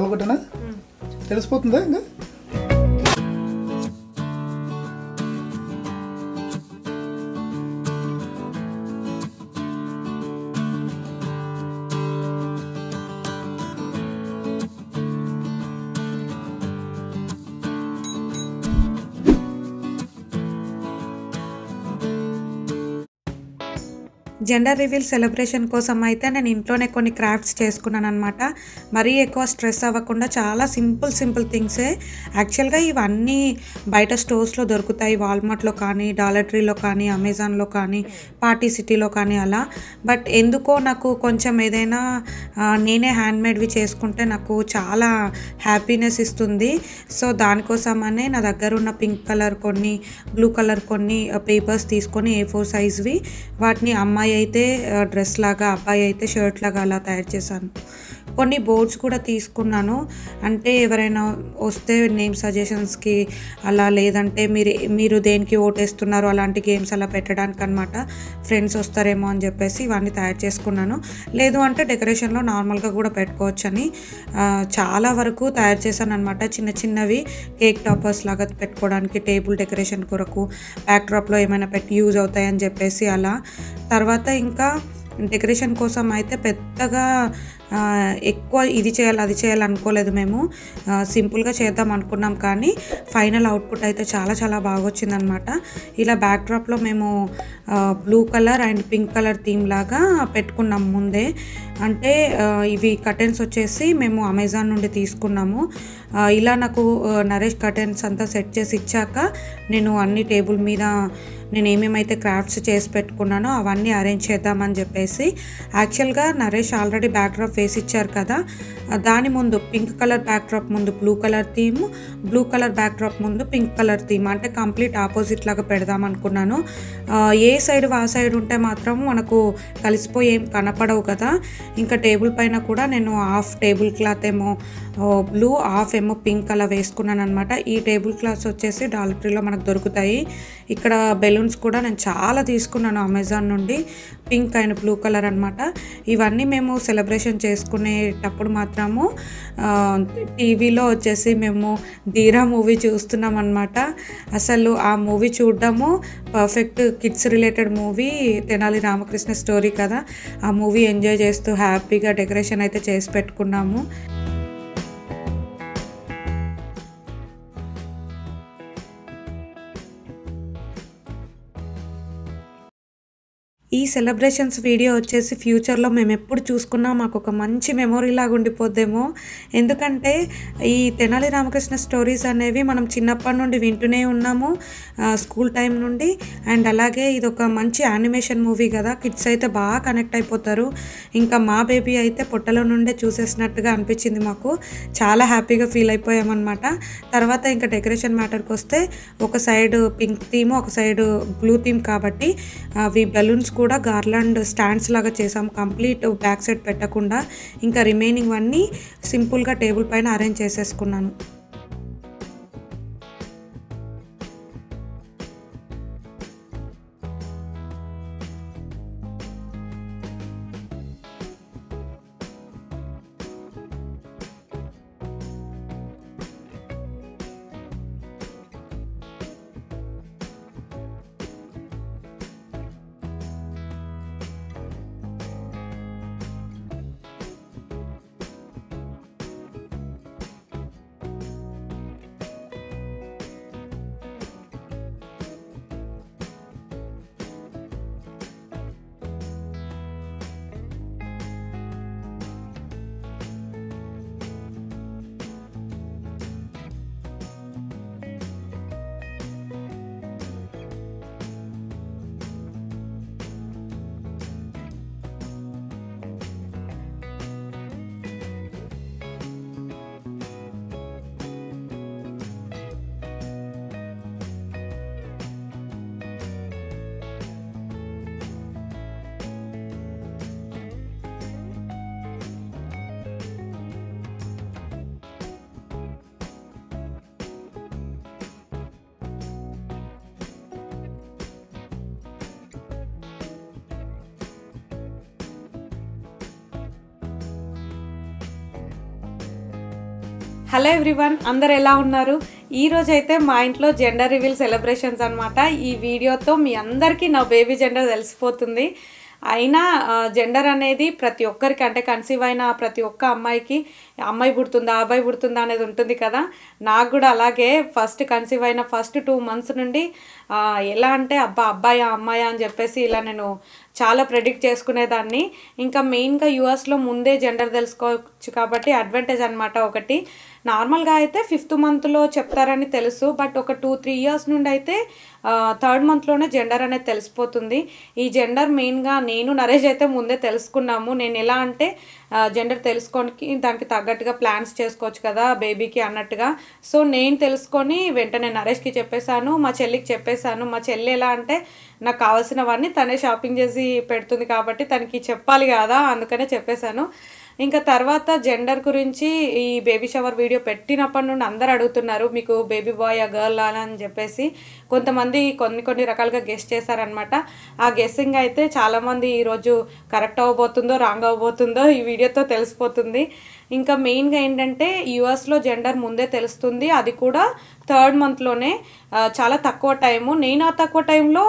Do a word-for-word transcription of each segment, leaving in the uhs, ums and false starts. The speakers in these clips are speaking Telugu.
కలగొట్టనా తెలిసిపోతుందా ఇంకా జెండర్ రివీల్ సెలబ్రేషన్ కోసం అయితే నేను ఇంట్లోనే కొన్ని క్రాఫ్ట్స్ చేసుకున్నాను అనమాట. మరీ ఎక్కువ స్ట్రెస్ అవ్వకుండా చాలా సింపుల్ సింపుల్ థింగ్సే. యాక్చువల్గా ఇవన్నీ బయట స్టోర్స్లో దొరుకుతాయి, వాల్మార్ట్లో కానీ డాలర్ ట్రీలో కానీ అమెజాన్లో కానీ పార్టీ సిటీలో కానీ అలా. బట్ ఎందుకో నాకు కొంచెం ఏదైనా నేనే హ్యాండ్మేడ్వి చేసుకుంటే నాకు చాలా హ్యాపీనెస్ ఇస్తుంది. సో దానికోసమనే నా దగ్గర ఉన్న పింక్ కలర్ కొన్ని బ్లూ కలర్ కొన్ని పేపర్స్ తీసుకొని ఏ ఫోర్ సైజ్వి వాటిని అమ్మాయి అయితే డ్రెస్ లాగా అబ్బాయి అయితే షర్ట్ లాగా అలా తయారు చేశాను. కొన్ని బోర్డ్స్ కూడా తీసుకున్నాను, అంటే ఎవరైనా వస్తే నేమ్ సజెషన్స్కి అలా, లేదంటే మీరు మీరు దేనికి ఓటేస్తున్నారు అలాంటి గేమ్స్ అలా పెట్టడానికి అనమాట. ఫ్రెండ్స్ వస్తారేమో అని చెప్పేసి ఇవన్నీ తయారు చేసుకున్నాను. లేదు అంటే డెకరేషన్లో నార్మల్గా కూడా పెట్టుకోవచ్చు అని చాలా వరకు తయారు చేశాను అనమాట. చిన్న చిన్నవి కేక్ టాపర్స్ లాగా పెట్టుకోవడానికి, టేబుల్ డెకరేషన్ కొరకు, బ్యాక్ డ్రాప్లో ఏమైనా పెట్టి యూజ్ అవుతాయని చెప్పేసి అలా. తర్వాత ఇంకా డెకరేషన్ కోసం అయితే పెద్దగా ఎక్కువ ఇది చేయాలి అది చేయాలి అనుకోలేదు, మేము సింపుల్గా చేద్దాం అనుకున్నాం. కానీ ఫైనల్ అవుట్పుట్ అయితే చాలా చాలా బాగా వచ్చిందనమాట. ఇలా బ్యాక్ డ్రాప్లో మేము blue colour and pink colour theme లాగా పెట్టుకున్నాం ముందే. అంటే ఇవి కర్టెన్స్ వచ్చేసి మేము అమెజాన్ నుండి తీసుకున్నాము. ఇలా నాకు నరేష్ కర్టెన్స్ అంతా సెట్ చేసి ఇచ్చాక నేను అన్ని టేబుల్ మీద నేను ఏమేమైతే క్రాఫ్ట్స్ చేసి పెట్టుకున్నానో అవన్నీ అరేంజ్ చేద్దామని చెప్పేసి. యాక్చువల్గా నరేష్ ఆల్రెడీ బ్యాక్ డ్రాప్ వేసి ఇచ్చారు కదా, దాని ముందు పింక్ కలర్ బ్యాక్ డ్రాప్ ముందు blue colour theme, blue colour backdrop ముందు పింక్ కలర్ థీమ్, అంటే కంప్లీట్ ఆపోజిట్ లాగా పెడదాం అనుకున్నాను. ఏ సైడ్ ఆ సైడ్ ఉంటే మాత్రం మనకు కలిసిపోయి ఏం కనపడవు కదా. ఇంకా టేబుల్ పైన కూడా నేను హాఫ్ టేబుల్ క్లాత్ ఏమో బ్లూ, హాఫ్ ఏమో పింక్ అలా వేసుకున్నాను అనమాట. ఈ టేబుల్ క్లాత్స్ వచ్చేసి డాలర్ ట్రీలో మనకు దొరుకుతాయి. ఇక్కడ బెలూన్స్ కూడా నేను చాలా తీసుకున్నాను అమెజాన్ నుండి, పింక్ అండ్ బ్లూ కలర్ అనమాట. ఇవన్నీ మేము సెలబ్రేషన్ చేసుకునేటప్పుడు మాత్రము టీవీలో వచ్చేసి మేము ధీరా మూవీ చూస్తున్నాం అనమాట. అసలు ఆ మూవీ చూడడము perfect kids related movie, Tenali Ramakrishna story కదా. ఆ మూవీ ఎంజాయ్ చేస్తూ హ్యాపీగా డెకరేషన్ అయితే చేసి పెట్టుకున్నాము. ఈ సెలబ్రేషన్స్ వీడియో వచ్చేసి ఫ్యూచర్లో మేము ఎప్పుడు చూసుకున్నా మాకు ఒక మంచి మెమొరీ లాగా ఉండిపోద్దేమో. ఎందుకంటే ఈ తెనాలి రామకృష్ణ స్టోరీస్ అనేవి మనం చిన్నప్పటి నుండి వింటూనే ఉన్నాము, స్కూల్ టైం నుండి. అండ్ అలాగే ఇది ఒక మంచి యానిమేషన్ మూవీ కదా, కిడ్స్ అయితే బాగా కనెక్ట్ అయిపోతారు. ఇంకా మా బేబీ అయితే పొట్టలో నుండే చూసేసినట్టుగా అనిపించింది మాకు, చాలా హ్యాపీగా ఫీల్ అయిపోయామన్నమాట. తర్వాత ఇంకా డెకరేషన్ మ్యాటర్కి వస్తే ఒక సైడ్ పింక్ థీమ్ ఒక సైడ్ బ్లూ థీమ్ కాబట్టి అవి బెలూన్స్ కూడా గార్లాండ్ స్టాండ్స్ లాగా చేసాం, కంప్లీట్ బ్యాక్ సైడ్ పెట్టకుండా. ఇంకా రిమైనింగ్ అన్నీ సింపుల్గా టేబుల్ పైన అరేంజ్ చేసేసుకున్నాను. హలో ఎవ్రీవన్, అందరు ఎలా ఉన్నారు? ఈ రోజు అయితే మా ఇంట్లో జెండర్ రివీల్ సెలబ్రేషన్స్ అన్నమాట. ఈ వీడియోతో మీ అందరికీ నా బేబీ జెండర్ తెలిసిపోతుంది. అయినా జెండర్ అనేది ప్రతి ఒక్కరికి, అంటే కన్సీవ్ అయిన ప్రతి ఒక్క అమ్మాయికి అమ్మాయి పుడుతుందా అబ్బాయి పుడుతుందా అనేది ఉంటుంది కదా. నాకు కూడా అలాగే ఫస్ట్ కన్సీవ్ అయిన ఫస్ట్ టూ మంత్స్ నుండి ఎలా అంటే అబ్బా అబ్బాయి అమ్మాయి అని చెప్పేసి ఇలా నేను చాలా ప్రెడిక్ట్ చేసుకునేదాన్ని. ఇంకా మెయిన్గా యూఎస్లో ముందే జెండర్ తెలుసుకోవచ్చు కాబట్టి అడ్వాంటేజ్ అనమాట. ఒకటి నార్మల్గా అయితే ఫిఫ్త్ మంత్లో చెప్తారని తెలుసు, బట్ ఒక టూ త్రీ ఇయర్స్ నుండి అయితే థర్డ్ మంత్లోనే జెండర్ అనేది తెలిసిపోతుంది. ఈ జెండర్ మెయిన్గా నేను నరేష్ అయితే ముందే తెలుసుకున్నాము. నేను ఎలా అంటే జెండర్ తెలుసుకోనికి దానికి తగ్గట్టుగా ప్లాన్స్ చేసుకోవచ్చు కదా బేబీకి అన్నట్టుగా. సో నేను తెలుసుకొని వెంటనే నరేష్కి చెప్పేశాను, మా చెల్లికి చెప్పేశాను. మా చెల్లి ఎలా అంటే నాకు కావాల్సినవన్నీ తనే షాపింగ్ చేసి పెడుతుంది కాబట్టి తనకి చెప్పాలి కదా, అందుకనే చెప్పేశాను. ఇంకా తర్వాత జెండర్ గురించి ఈ బేబీ షవర్ వీడియో పెట్టినప్పటి నుండి అందరు అడుగుతున్నారు మీకు బేబీ బాయ్ ఆ గర్ల్ అని చెప్పేసి. కొంతమంది కొన్ని కొన్ని రకాలుగా గెస్ చేశారనమాట. ఆ గెస్సింగ్ అయితే చాలామంది ఈరోజు కరెక్ట్ అవ్వబోతుందో రాంగ్ అవ్వబోతుందో ఈ వీడియోతో తెలిసిపోతుంది. ఇంకా మెయిన్గా ఏంటంటే యూఎస్లో జెండర్ ముందే తెలుస్తుంది, అది కూడా థర్డ్ మంత్లోనే. చాలా తక్కువ టైము. నేను ఆ తక్కువ టైంలో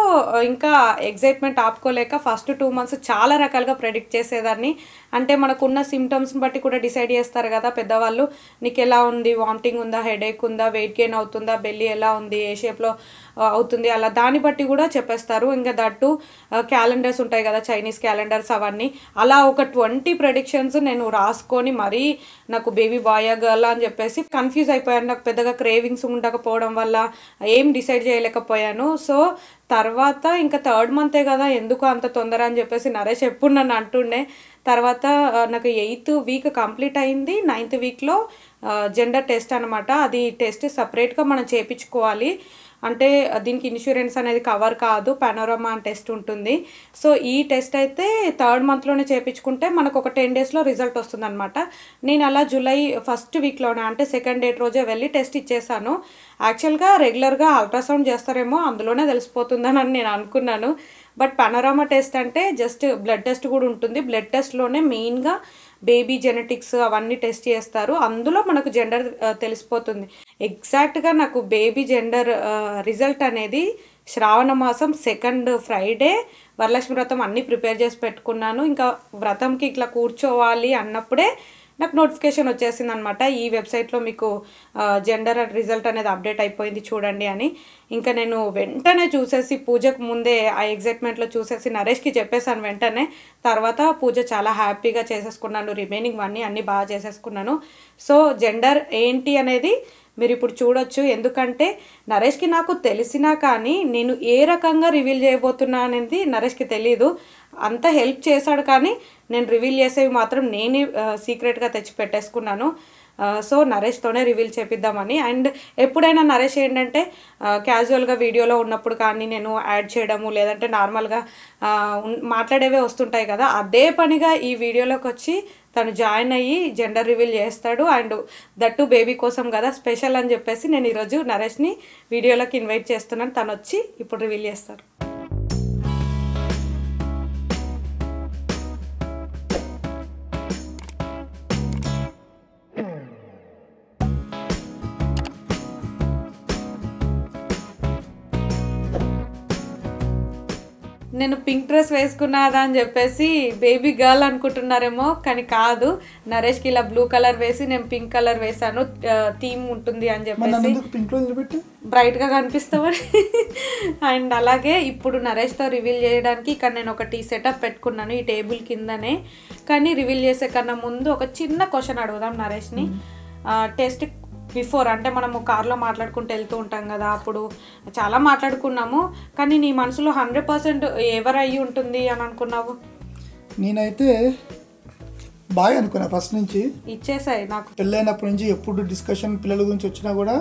ఇంకా ఎగ్జైట్మెంట్ ఆపుకోలేక ఫస్ట్ టూ మంత్స్ చాలా రకాలుగా ప్రెడిక్ట్ చేసేదాన్ని. అంటే మనకున్న సిమ్టమ్స్ని బట్టి కూడా డిసైడ్ చేస్తారు కదా పెద్దవాళ్ళు, నీకు ఎలా ఉంది, వామిటింగ్ ఉందా, హెడేక్ ఉందా, వెయిట్ గెయిన్ అవుతుందా, బెల్లి ఎలా ఉంది, ఏ షేప్లో అవుతుంది, అలా దాన్ని బట్టి కూడా చెప్పేస్తారు. ఇంకా దట్టు క్యాలెండర్స్ ఉంటాయి కదా చైనీస్ క్యాలెండర్స్, అవన్నీ అలా ఒక ట్వంటీ ప్రెడిక్షన్స్ నేను రాసుకొని మరీ నాకు బేబీ బాయా గర్ల్ అని చెప్పేసి కన్ఫ్యూజ్ అయిపోయాను. నాకు పెద్దగా క్రేవింగ్స్ ఉండకపోవడం వల్ల ఏం డిసైడ్ చేయలేకపోయాను. సో తర్వాత ఇంకా థర్డ్ మంతే కదా ఎందుకు అంత తొందర అని చెప్పేసి నరేష్ ఎప్పుడు నన్ను అంటుండే. తర్వాత నాకు ఎయిత్ వీక్ కంప్లీట్ అయింది. నైన్త్ వీక్లో జెండర్ టెస్ట్ అనమాట. అది టెస్ట్ సపరేట్గా మనం చేయించుకోవాలి, అంటే దీనికి ఇన్సూరెన్స్ అనేది కవర్ కాదు. పానోరామా అని టెస్ట్ ఉంటుంది. సో ఈ టెస్ట్ అయితే థర్డ్ మంత్లోనే చేయించుకుంటే మనకు ఒక టెన్ డేస్లో రిజల్ట్ వస్తుంది అనమాట. నేను అలా జూలై ఫస్ట్ వీక్లోనే, అంటే సెకండ్ డేట్ రోజే వెళ్ళి టెస్ట్ ఇచ్చేసాను. యాక్చువల్గా రెగ్యులర్గా అల్ట్రాసౌండ్ చేస్తారేమో అందులోనే తెలిసిపోతుందని నేను అనుకున్నాను. బట్ పానోరామా టెస్ట్ అంటే జస్ట్ బ్లడ్ టెస్ట్ కూడా ఉంటుంది. బ్లడ్ టెస్ట్లోనే మెయిన్గా బేబీ జెనెటిక్స్ అవన్నీ టెస్ట్ చేస్తారు. అందులో మనకు జెండర్ తెలిసిపోతుంది. ఎగ్జాక్ట్గా నాకు బేబీ జెండర్ రిజల్ట్ అనేది శ్రావణ మాసం సెకండ్ ఫ్రైడే వరలక్ష్మి వ్రతం అన్నీ ప్రిపేర్ చేసి పెట్టుకున్నాను. ఇంకా వ్రతంకి ఇట్లా కూర్చోవాలి అన్నప్పుడే నాకు నోటిఫికేషన్ వచ్చేసింది అనమాట, ఈ వెబ్సైట్లో మీకు జెండర్ రిజల్ట్ అనేది అప్డేట్ అయిపోయింది చూడండి అని. ఇంకా నేను వెంటనే చూసేసి పూజకు ముందే ఆ ఎగ్జైట్మెంట్లో చూసేసి నరేష్కి చెప్పేశాను వెంటనే. తర్వాత పూజ చాలా హ్యాపీగా చేసేసుకున్నాను. రిమైనింగ్ అన్నీ అన్నీ బాగా చేసేసుకున్నాను. సో జెండర్ ఏంటి అనేది మీరు ఇప్పుడు చూడొచ్చు. ఎందుకంటే నరేష్కి నాకు తెలిసినా కానీ నేను ఏ రకంగా రివీల్ చేయబోతున్నా అనేది నరేష్కి తెలీదు. అంత హెల్ప్ చేశాడు కానీ నేను రివీల్ చేసేవి మాత్రం నేనే సీక్రెట్గా తెచ్చి పెట్టేసుకున్నాను. సో నరేష్తోనే రివీల్ చేపిద్దామని. అండ్ ఎప్పుడైనా నరేష్ ఏంటంటే క్యాజువల్గా వీడియోలో ఉన్నప్పుడు కానీ నేను యాడ్ చేయడము, లేదంటే నార్మల్గా మాట్లాడేవే వస్తుంటాయి కదా, అదే పనిగా ఈ వీడియోలోకి వచ్చి తను జాయిన్ అయ్యి జెండర్ రివీల్ చేస్తాడు. అండ్ దట్టు బేబీ కోసం కదా స్పెషల్ అని చెప్పేసి నేను ఈరోజు నరేష్ని వీడియోలోకి ఇన్వైట్ చేస్తున్నాను. తను వచ్చి ఇప్పుడు రివీల్ చేస్తారు. నేను పింక్ డ్రెస్ వేసుకున్నాదా అని చెప్పేసి బేబీ గర్ల్ అనుకుంటున్నారేమో, కానీ కాదు. నరేష్కి ఇలా బ్లూ కలర్ వేసి నేను పింక్ కలర్ వేసాను. థీమ్ ఉంటుంది అని చెప్పేసి బ్రైట్గా కనిపిస్తామని. అండ్ అలాగే ఇప్పుడు నరేష్తో రివీల్ చేయడానికి ఇక్కడ నేను ఒక టీ సెటప్ పెట్టుకున్నాను ఈ టేబుల్ కిందనే. కానీ రివీల్ చేసే కన్నా ముందు ఒక చిన్న క్వశ్చన్ అడుగుదాం నరేష్ని. టెస్ట్ బిఫోర్, అంటే మనము కార్లో మాట్లాడుకుంటూ వెళ్తూ ఉంటాం కదా, అప్పుడు చాలా మాట్లాడుకున్నాము. కానీ నీ మనసులో హండ్రెడ్ పర్సెంట్ ఎవరు అయ్యి ఉంటుంది అని అనుకున్నావు? నేనైతే బాగా అనుకున్నా ఫస్ట్ నుంచి. ఇచ్చేసాయి నాకు పెళ్ళైనప్పటి నుంచి ఎప్పుడు డిస్కషన్ పిల్లల గురించి వచ్చినా కూడా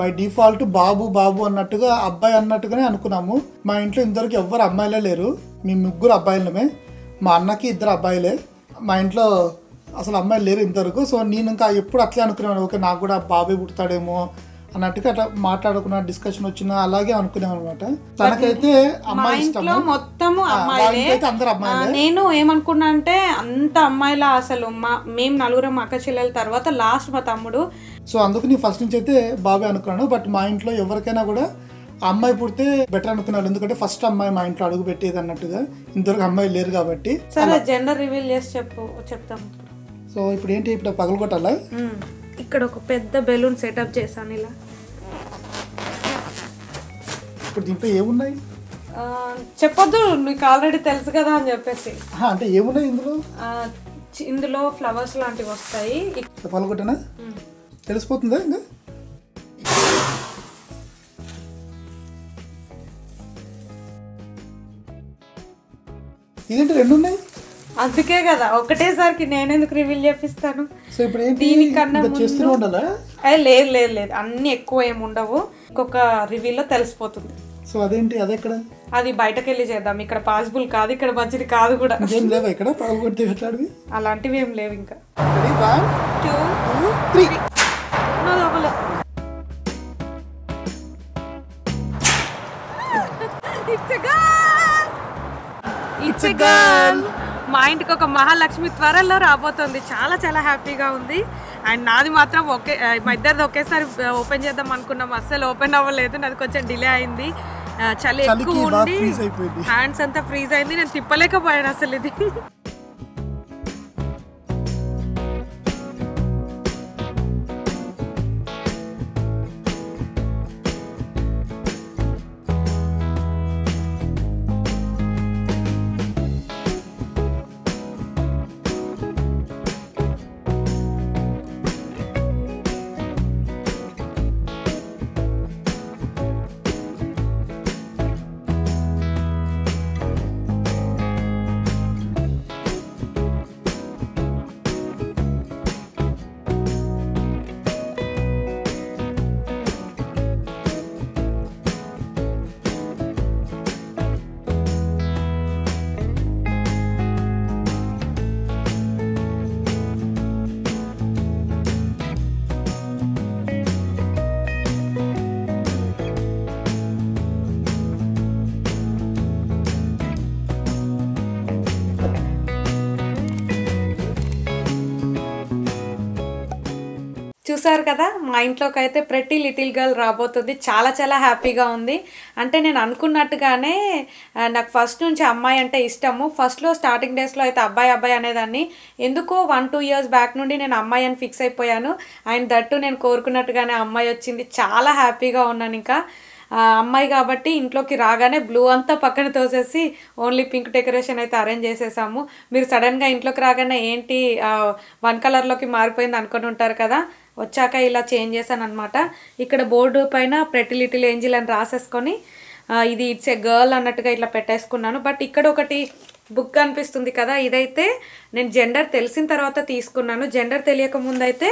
బై డిఫాల్ట్ బాబు బాబు అన్నట్టుగా అబ్బాయి అన్నట్టుగానే అనుకున్నాము. మా ఇంట్లో ఇంతవరకు ఎవ్వరు అమ్మాయిలే లేరు, మేము ముగ్గురు అబ్బాయిలమే. మా అన్నకి ఇద్దరు అబ్బాయిలే. మా ఇంట్లో అసలు అమ్మాయిలు లేరు ఇంతవరకు. సో నేను ఇంకా ఎప్పుడు అట్లే అనుకున్నాను, ఓకే నాకు కూడా బాబాయ్ పుడతాడేమో అన్నట్టుగా అట్లా మాట్లాడుకున్న డిస్కషన్ వచ్చినా అలాగే అనుకున్నాం అనమాట. తనకైతే అమ్మాయి ఇష్టం, మొత్తము అమ్మాయిలే. అందరూ అమ్మాయిలే. నేను ఏమనుకున్నా అంటే అంత అమ్మాయిల అసలు మా మేము నలుగురం అక్క చెల్లెల తర్వాత లాస్ట్ మా తమ్ముడు. సో అందుకు నేను ఫస్ట్ నుంచి అయితే బాబే అనుకున్నాను. బట్ మా ఇంట్లో ఎవరికైనా కూడా అమ్మాయి పుడితే బెటర్ అనుకున్నారు, ఎందుకంటే ఫస్ట్ అమ్మాయి మా ఇంట్లో అడుగు పెట్టేది అన్నట్టుగా. ఇంతవరకు అమ్మాయి లేరు కాబట్టి. సరే జెండర్ రివీల్ చేసి చెప్పు చెప్తాం. సో ఇప్పుడు ఏంటి, ఇప్పుడు పగలు కొట్టాలా? ఇక్కడ ఒక పెద్ద బెలూన్ సెటప్ చేశాను ఇలా. ఇప్పుడు దీంట్లో ఏమున్నాయి చెప్పొద్దు, మీకు ఆల్రెడీ తెలుసు కదా అని చెప్పేసి. అంటే ఏమున్నాయి ఇందులో? ఇందులో ఫ్లవర్స్ లాంటివి వస్తాయి. పగలగొట్టనా? తెలిసిపోతుందా? ఇంకా ఇదేంటి రెండు ఉన్నాయి? అందుకే కదా ఒకటేసారికి నేను ఎందుకు రివీల్ చేపిస్తాను. సో ఇప్పుడు దీనికన్నా లేదు లేదు లేదు అన్ని ఎక్కువ ఏమి ఉండవు, ఇంకొక రివీల్లో తెలిసిపోతుంది. సో అదేంటి అదే ఇక్కడ అది బయటకు వెళ్ళి చేద్దాం, ఇక్కడ పాసిబుల్ కాదు, ఇక్కడ మంచిది కాదు కూడా. ఇక్కడ అలాంటివి ఏం లేవు. ఇంకా మా ఇంటికి ఒక మహాలక్ష్మి త్వరలో రాబోతుంది, చాలా చాలా హ్యాపీగా ఉంది. అండ్ నాది మాత్రం ఒకే, మా ఇద్దరిది ఒకేసారి ఓపెన్ చేద్దాం అనుకున్నాం, అస్సలు ఓపెన్ అవ్వలేదు. నాది కొంచెం డిలే అయింది, చలి ఎక్కువ ఉండి హ్యాండ్స్ అంతా ఫ్రీజ్ అయింది, నేను తిప్పలేకపోయాను అసలు ఇది. చూసారు కదా, మా ఇంట్లోకి అయితే ప్రతి లిటిల్ గర్ల్ రాబోతుంది, చాలా చాలా హ్యాపీగా ఉంది. అంటే నేను అనుకున్నట్టుగానే నాకు ఫస్ట్ నుంచి అమ్మాయి అంటే ఇష్టము. ఫస్ట్లో స్టార్టింగ్ డేస్లో అయితే అబ్బాయి అబ్బాయి అనేదాన్ని, ఎందుకో వన్ టూ ఇయర్స్ బ్యాక్ నుండి నేను అమ్మాయి అని ఫిక్స్ అయిపోయాను. అండ్ దట్టు నేను కోరుకున్నట్టుగానే అమ్మాయి వచ్చింది, చాలా హ్యాపీగా ఉన్నాను. ఇంకా అమ్మాయి కాబట్టి ఇంట్లోకి రాగానే బ్లూ అంతా పక్కన తోసేసి ఓన్లీ పింక్ డెకరేషన్ అయితే అరేంజ్ చేసేసాము. మీరు సడన్గా ఇంట్లోకి రాగానే ఏంటి వన్ కలర్లోకి మారిపోయింది అనుకుని ఉంటారు కదా, వచ్చాక ఇలా చేంజ్ చేశాను అనమాట. ఇక్కడ బోర్డు పైన ప్రెటీ లిటిల్ ఏంజిల్ అని రాసేసుకొని ఇది ఇట్స్ ఏ గర్ల్ అన్నట్టుగా ఇట్లా పెట్టేసుకున్నాను. బట్ ఇక్కడ ఒకటి బుక్ అనిపిస్తుంది కదా, ఇదైతే నేను జెండర్ తెలిసిన తర్వాత తీసుకున్నాను. జెండర్ తెలియకముందు అయితే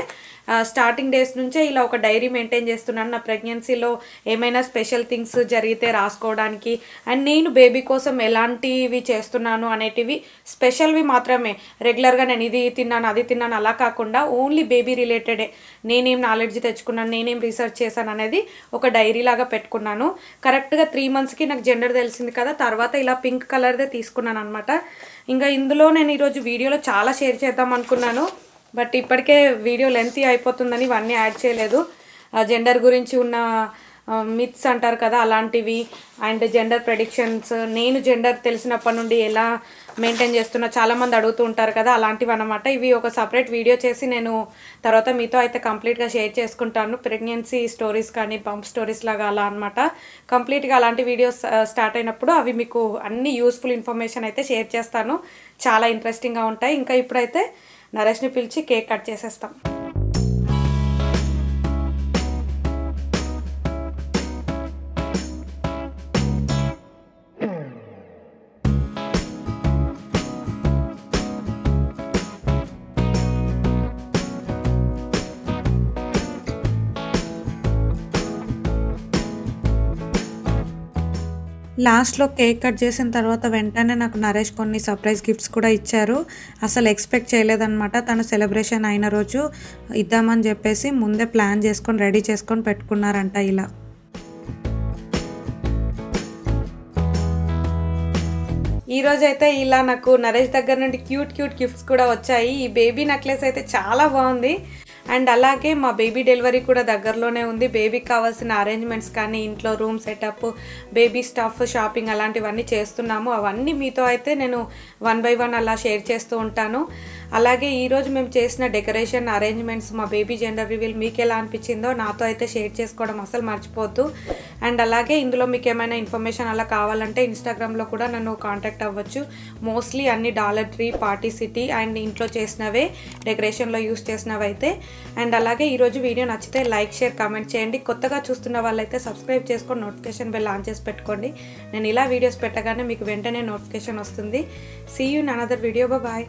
స్టార్టింగ్ డేస్ నుంచే ఇలా ఒక డైరీ మెయింటైన్ చేస్తున్నాను. నా ప్రెగ్నెన్సీలో ఏమైనా స్పెషల్ థింగ్స్ జరిగితే రాసుకోవడానికి, అండ్ నేను బేబీ కోసం ఎలాంటివి చేస్తున్నాను అనేటివి స్పెషల్వి మాత్రమే. రెగ్యులర్గా నేను ఇది తిన్నాను అది తిన్నాను అలా కాకుండా ఓన్లీ బేబీ రిలేటెడే, నేనేం నాలెడ్జ్ తెచ్చుకున్నాను, నేనేం రీసెర్చ్ చేశాను అనేది ఒక డైరీ లాగా పెట్టుకున్నాను. కరెక్ట్గా త్రీ మంత్స్కి నాకు జెండర్ తెలిసింది కదా, తర్వాత ఇలా పింక్ కలర్దే తీసుకున్నాను అనమాట. ఇంకా ఇందులో నేను ఈరోజు వీడియోలో చాలా షేర్ చేద్దాం అనుకున్నాను, బట్ ఇప్పటికే వీడియో లెంతీ అయిపోతుందని ఇవన్నీ యాడ్ చేయలేదు. జెండర్ గురించి ఉన్న మిత్స్ అంటారు కదా అలాంటివి, అండ్ జెండర్ ప్రెడిక్షన్స్, నేను జెండర్ తెలిసినప్పటి నుండి ఎలా మెయింటైన్ చేస్తున్నా చాలామంది అడుగుతూ ఉంటారు కదా అలాంటివి అన్నమాట. ఇవి ఒక సపరేట్ వీడియో చేసి నేను తర్వాత మీతో అయితే కంప్లీట్గా షేర్ చేసుకుంటాను. ప్రెగ్నెన్సీ స్టోరీస్ కానీ బంప్ స్టోరీస్ లాగా అలా అనమాట. కంప్లీట్గా అలాంటి వీడియోస్ స్టార్ట్ అయినప్పుడు అవి మీకు అన్ని యూస్ఫుల్ ఇన్ఫర్మేషన్ అయితే షేర్ చేస్తాను, చాలా ఇంట్రెస్టింగ్గా ఉంటాయి. ఇంకా ఇప్పుడైతే నరేష్ని పిలిచి కేక్ కట్ చేసేస్తాం. లాస్ట్లో కేక్ కట్ చేసిన తర్వాత వెంటనే నాకు నరేష్ కొన్ని సర్ప్రైజ్ గిఫ్ట్స్ కూడా ఇచ్చారు. అసలు ఎక్స్పెక్ట్ చేయలేదన్నమాట. తన సెలబ్రేషన్ అయిన రోజు ఇద్దామని చెప్పేసి ముందే ప్లాన్ చేసుకొని రెడీ చేసుకొని పెట్టుకున్నారంట. ఇలా ఈరోజైతే ఇలా నాకు నరేష్ దగ్గర నుండి క్యూట్ క్యూట్ గిఫ్ట్స్ కూడా వచ్చాయి. ఈ బేబీ నెక్లెస్ అయితే చాలా బాగుంది. అండ్ అలాగే మా బేబీ డెలివరీ కూడా దగ్గరలోనే ఉంది. బేబీకి కావాల్సిన అరేంజ్మెంట్స్ కానీ ఇంట్లో room setup, baby stuff, shopping అలాంటివన్నీ చేస్తున్నాము. అవన్నీ మీతో అయితే నేను వన్ బై వన్ అలా షేర్ చేస్తూ ఉంటాను. అలాగే ఈరోజు మేము చేసిన డెకరేషన్ అరేంజ్మెంట్స్, మా బేబీ జెండర్ రివీల్ మీకు ఎలా అనిపించిందో నాతో అయితే షేర్ చేసుకోవడం అసలు మర్చిపోద్దు. అండ్ అలాగే ఇందులో మీకు ఏమైనా ఇన్ఫర్మేషన్ అలా కావాలంటే ఇన్స్టాగ్రామ్లో కూడా నన్ను కాంటాక్ట్ అవ్వచ్చు. మోస్ట్లీ అన్ని Dollar Tree, Party City and ఇంట్లో చేసినవే, డెకరేషన్లో యూస్ చేసినవైతే. అండ్ అలాగే ఈరోజు వీడియో నచ్చితే లైక్, షేర్, కామెంట్ చేయండి. కొత్తగా చూస్తున్న వాళ్ళైతే సబ్స్క్రైబ్ చేసుకొని నోటిఫికేషన్ బెల్ ఆన్ చేసి పెట్టుకోండి. నేను ఇలా వీడియోస్ పెట్టగానే మీకు వెంటనే నోటిఫికేషన్ వస్తుంది. See you in another video. Bye.